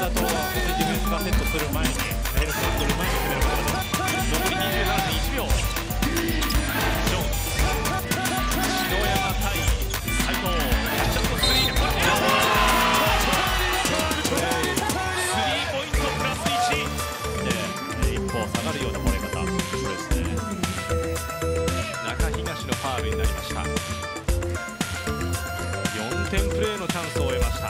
体とディフェンスがセットする前にダイレクトする前に決めることが残り27分1秒。ジョン篠山対斉藤ちょっとスリーでこれスリーポイントプラス1で一歩下がるような漏れ方、これですね。中東のファウルになりました。4点プレーのチャンスを得ました。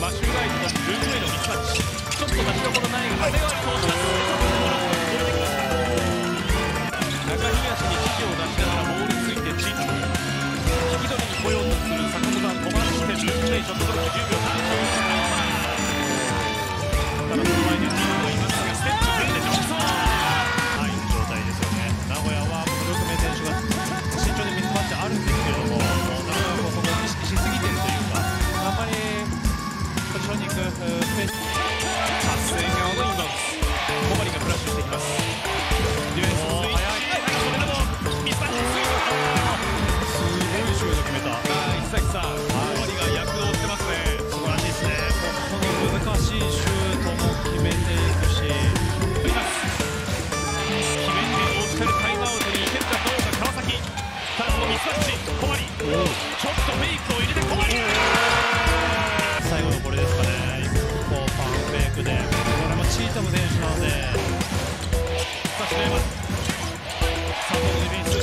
マシュー・ライトとルーク・ウェイのミスマッチ、ちょっと立ちどころないが長谷川に通した。長谷川のスリーポイントシュート、これは中東に指示を出しながらボールについてチーム引き取りに来ようとする坂本は5番にしてルーク・ウェイショットブロック10秒3。ただその前にはチームの今すぐステップ全でしょない状態ですよね。名古屋はこのルーク・ウェイ選手が身長でミスマッチあるんですけれども、それを意識しすぎてるというあまりポジションに行くスペース、長谷川のインバウンド、小針がフラッシュしていきます。ディフェンススイッチ、それでもミスタッチスイッチ、すごいシュート決めた。石崎さん、小針が躍動してますね。素晴らしいですね。この難しいシュートも決めていくし、決めて落ちてるタイムアウトにいけるかどうか川崎、ただこのミスタッチ、小針、ちょっとフェイクを入れて小針。最後のこれですかね。こうパンフェイクで、これもチータム選手なので、さあ、篠山、佐藤のディフェンス。